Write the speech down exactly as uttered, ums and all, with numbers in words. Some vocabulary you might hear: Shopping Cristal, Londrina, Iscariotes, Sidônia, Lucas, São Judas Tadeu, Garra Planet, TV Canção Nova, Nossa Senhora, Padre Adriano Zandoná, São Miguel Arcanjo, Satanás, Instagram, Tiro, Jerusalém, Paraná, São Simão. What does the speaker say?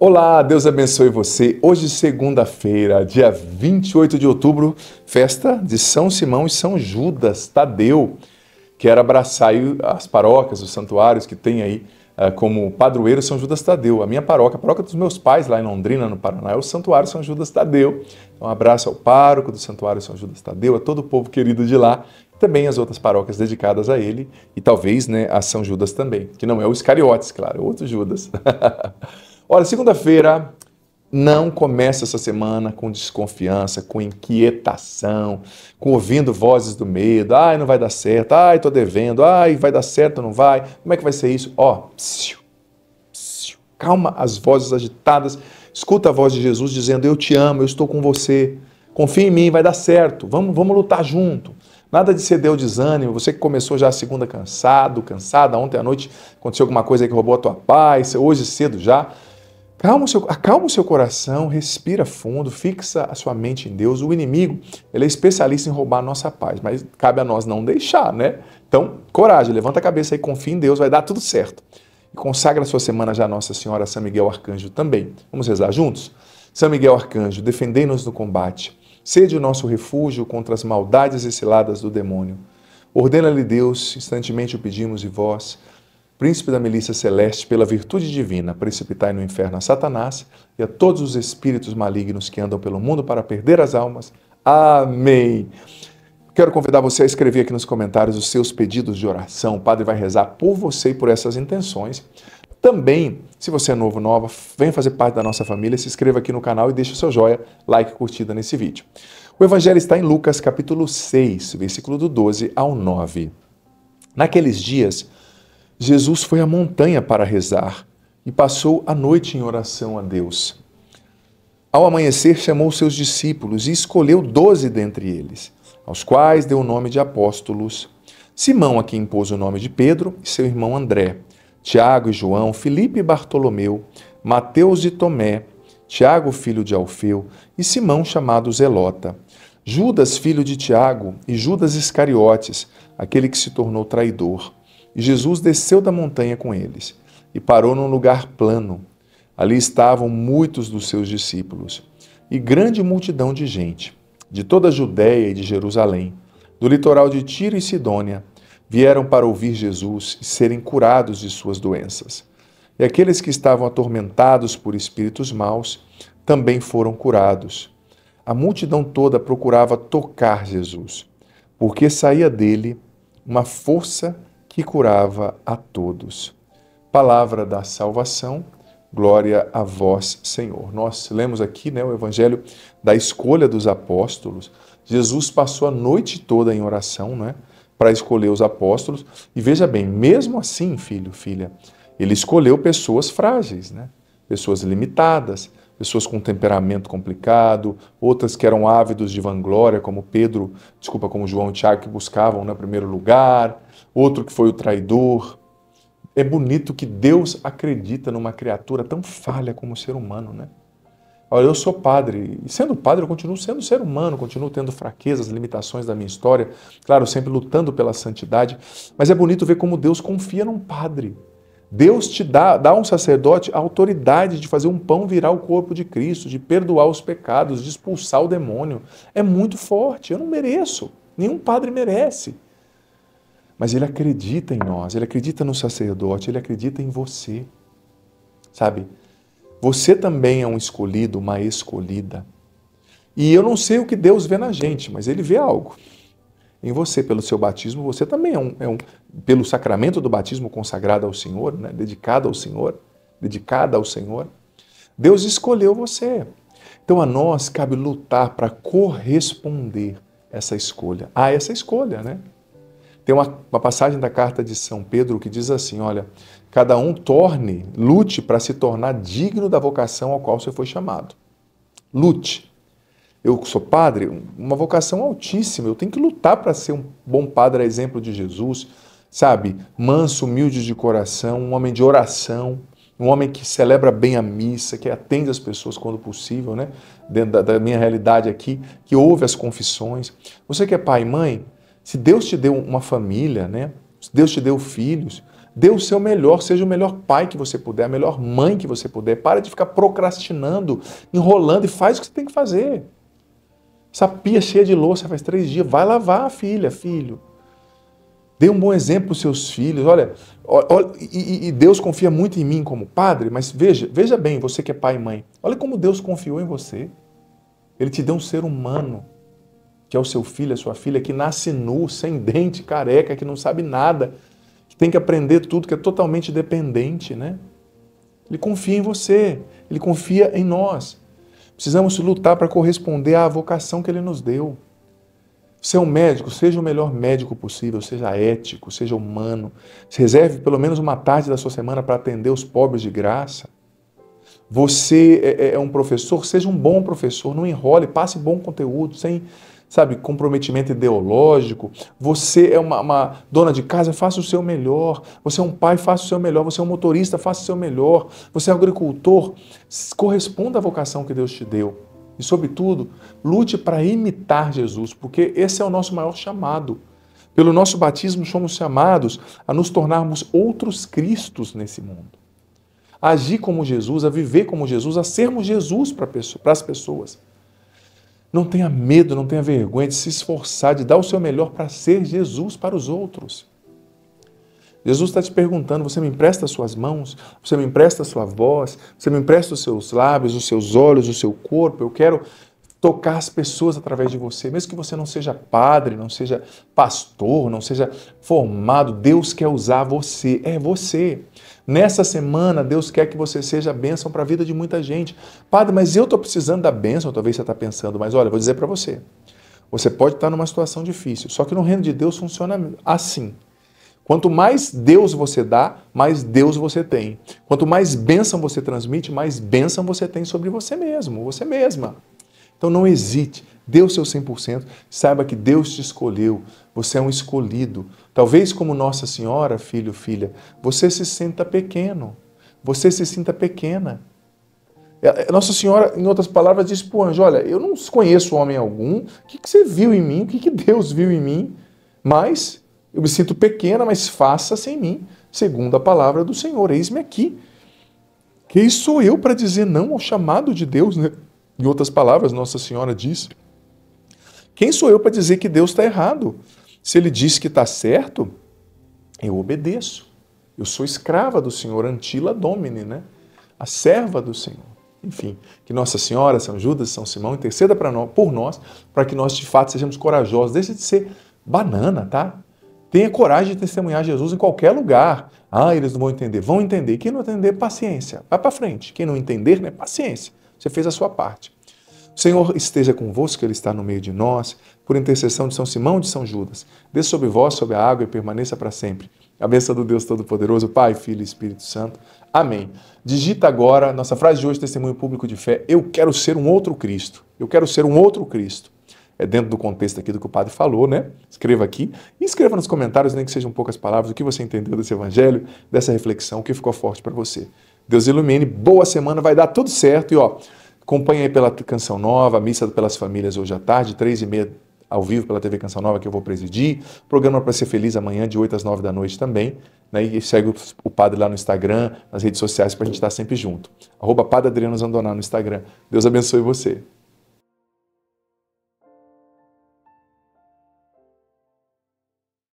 Olá, Deus abençoe você. Hoje, segunda-feira, dia vinte e oito de outubro, festa de São Simão e São Judas Tadeu. Quero abraçar aí as paróquias, os santuários que tem aí como padroeiro São Judas Tadeu. A minha paróquia, a paróquia dos meus pais lá em Londrina, no Paraná, é o Santuário São Judas Tadeu. Um abraço ao pároco do Santuário São Judas Tadeu, a todo o povo querido de lá, também as outras paróquias dedicadas a ele e talvez, né, a São Judas também, que não é o Iscariotes, claro, é outro Judas. Olha, segunda-feira, não começa essa semana com desconfiança, com inquietação, com ouvindo vozes do medo. Ai, não vai dar certo. Ai, tô devendo. Ai, vai dar certo ou não vai? Como é que vai ser isso? Ó, psiu, psiu, calma as vozes agitadas. Escuta a voz de Jesus dizendo, eu te amo, eu estou com você. Confia em mim, vai dar certo. Vamos, vamos lutar junto. Nada de ceder ao desânimo, você que começou já a segunda cansado, cansada, ontem à noite aconteceu alguma coisa aí que roubou a tua paz, hoje cedo já. Calma o seu, acalma o seu coração, respira fundo, fixa a sua mente em Deus. O inimigo, ele é especialista em roubar a nossa paz, mas cabe a nós não deixar, né? Então, coragem, levanta a cabeça e confia em Deus, vai dar tudo certo. E consagra a sua semana já a Nossa Senhora, São Miguel Arcanjo também. Vamos rezar juntos? São Miguel Arcanjo, defendei-nos no combate. Sede o nosso refúgio contra as maldades e ciladas do demônio. Ordena-lhe Deus, instantemente o pedimos e vós, Príncipe da milícia celeste, pela virtude divina, precipitai no inferno a Satanás e a todos os espíritos malignos que andam pelo mundo para perder as almas. Amém! Quero convidar você a escrever aqui nos comentários os seus pedidos de oração. O Padre vai rezar por você e por essas intenções. Também, se você é novo, nova, venha fazer parte da nossa família, se inscreva aqui no canal e deixe o seu joia, like e curtida nesse vídeo. O Evangelho está em Lucas, capítulo seis, versículo do doze ao nove. Naqueles dias, Jesus foi à montanha para rezar e passou a noite em oração a Deus. Ao amanhecer, chamou seus discípulos e escolheu doze dentre eles, aos quais deu o nome de apóstolos. Simão, a quem impôs o nome de Pedro, e seu irmão André, Tiago e João, Filipe e Bartolomeu, Mateus e Tomé, Tiago, filho de Alfeu, e Simão, chamado Zelota, Judas, filho de Tiago, e Judas Iscariotes, aquele que se tornou traidor. E Jesus desceu da montanha com eles e parou num lugar plano. Ali estavam muitos dos seus discípulos e grande multidão de gente, de toda a Judeia e de Jerusalém, do litoral de Tiro e Sidônia, vieram para ouvir Jesus e serem curados de suas doenças. E aqueles que estavam atormentados por espíritos maus também foram curados. A multidão toda procurava tocar Jesus, porque saía dele uma força que curava a todos. Palavra da salvação, glória a vós, Senhor. Nós lemos aqui, né, o Evangelho da escolha dos apóstolos. Jesus passou a noite toda em oração, né, para escolher os apóstolos. E veja bem, mesmo assim, filho, filha, ele escolheu pessoas frágeis, né? Pessoas limitadas, pessoas com temperamento complicado, outras que eram ávidos de vanglória, como Pedro, desculpa, como João e Tiago, que buscavam, né, primeiro lugar, outro que foi o traidor. É bonito que Deus acredita numa criatura tão falha como o ser humano, né? Olha, eu sou padre, e sendo padre eu continuo sendo ser humano, continuo tendo fraquezas, limitações da minha história, claro, sempre lutando pela santidade, mas é bonito ver como Deus confia num padre. Deus te dá, dá a um sacerdote a autoridade de fazer um pão virar o corpo de Cristo, de perdoar os pecados, de expulsar o demônio. É muito forte, eu não mereço, nenhum padre merece. Mas ele acredita em nós, ele acredita no sacerdote, ele acredita em você, sabe? Você também é um escolhido, uma escolhida. E eu não sei o que Deus vê na gente, mas Ele vê algo. Em você, pelo seu batismo, você também é um... É um pelo sacramento do batismo consagrado ao Senhor, né? Dedicado ao Senhor, dedicada ao Senhor, Deus escolheu você. Então a nós cabe lutar para corresponder essa escolha. Ah, essa escolha, né? Tem uma, uma passagem da carta de São Pedro que diz assim, olha, cada um torne, lute para se tornar digno da vocação ao qual você foi chamado. Lute. Eu sou padre, uma vocação altíssima, eu tenho que lutar para ser um bom padre, a exemplo de Jesus, sabe? Manso, humilde de coração, um homem de oração, um homem que celebra bem a missa, que atende as pessoas quando possível, né? Dentro da, da minha realidade aqui, que ouve as confissões. Você que é pai e mãe, se Deus te deu uma família, né? Se Deus te deu filhos, Dê o seu melhor, seja o melhor pai que você puder, a melhor mãe que você puder. Para de ficar procrastinando, enrolando e faz o que você tem que fazer. Essa pia cheia de louça faz três dias, vai lavar, filha, filho. Dê um bom exemplo para os seus filhos. Olha, olha e, e Deus confia muito em mim como padre, mas veja, veja bem, você que é pai e mãe, olha como Deus confiou em você. Ele te deu um ser humano, que é o seu filho, a sua filha, que nasce nu, sem dente, careca, que não sabe nada, que tem que aprender tudo, que é totalmente dependente, né? Ele confia em você, ele confia em nós. Precisamos lutar para corresponder à vocação que ele nos deu. Se é um médico, seja o melhor médico possível, seja ético, seja humano. Se reserve pelo menos uma tarde da sua semana para atender os pobres de graça. Você é, é um professor, seja um bom professor, não enrole, passe bom conteúdo, sem, sabe, comprometimento ideológico. Você é uma, uma dona de casa, faça o seu melhor. Você é um pai, faça o seu melhor. Você é um motorista, faça o seu melhor. Você é um agricultor, corresponda à vocação que Deus te deu. E, sobretudo, lute para imitar Jesus, porque esse é o nosso maior chamado. Pelo nosso batismo, somos chamados a nos tornarmos outros Cristos nesse mundo. A agir como Jesus, a viver como Jesus, a sermos Jesus para as pessoas. Não tenha medo, não tenha vergonha de se esforçar, de dar o seu melhor para ser Jesus para os outros. Jesus está te perguntando, você me empresta as suas mãos? Você me empresta a sua voz? Você me empresta os seus lábios, os seus olhos, o seu corpo? Eu quero tocar as pessoas através de você. Mesmo que você não seja padre, não seja pastor, não seja formado, Deus quer usar você, é você. Nessa semana, Deus quer que você seja bênção para a vida de muita gente. Padre, mas eu estou precisando da bênção, talvez você está pensando, mas olha, vou dizer para você, você pode estar numa situação difícil, só que no reino de Deus funciona assim. Quanto mais Deus você dá, mais Deus você tem. Quanto mais bênção você transmite, mais bênção você tem sobre você mesmo, você mesma. Então não hesite, dê o seu cem por cento, saiba que Deus te escolheu, você é um escolhido. Talvez como Nossa Senhora, filho, filha, você se sinta pequeno, você se sinta pequena. Nossa Senhora, em outras palavras, diz para o anjo, olha, eu não conheço homem algum, o que, que você viu em mim, o que, que Deus viu em mim, mas... eu me sinto pequena, mas faça-se em mim, segundo a palavra do Senhor. Eis-me aqui. Quem sou eu para dizer não ao chamado de Deus, né? Em outras palavras, Nossa Senhora diz, quem sou eu para dizer que Deus está errado? Se Ele diz que está certo, eu obedeço. Eu sou escrava do Senhor, antila domine, né? A serva do Senhor. Enfim, que Nossa Senhora, São Judas, São Simão, interceda pra nós, por nós, para que nós, de fato, sejamos corajosos. Deixa de ser banana, tá? Tenha coragem de testemunhar Jesus em qualquer lugar. Ah, eles não vão entender. Vão entender. Quem não entender, paciência. Vai para frente. Quem não entender, né? Paciência. Você fez a sua parte. O Senhor esteja convosco, Ele está no meio de nós. Por intercessão de São Simão e de São Judas, desça sobre vós, sobre a água e permaneça para sempre. A bênção do Deus Todo-Poderoso, Pai, Filho e Espírito Santo. Amém. Digita agora nossa frase de hoje, testemunho público de fé. Eu quero ser um outro Cristo. Eu quero ser um outro Cristo. É dentro do contexto aqui do que o padre falou, né? Escreva aqui e escreva nos comentários, nem que sejam poucas palavras, o que você entendeu desse evangelho, dessa reflexão, o que ficou forte para você. Deus ilumine, boa semana, vai dar tudo certo. E ó, acompanha aí pela Canção Nova, a missa pelas famílias hoje à tarde, três e meia ao vivo pela T V Canção Nova, que eu vou presidir. Programa Para Ser Feliz amanhã, de oito às nove da noite também. Né? E segue o padre lá no Instagram, nas redes sociais, para a gente estar sempre junto. Arroba Padre Adriano Zandoná no Instagram. Deus abençoe você.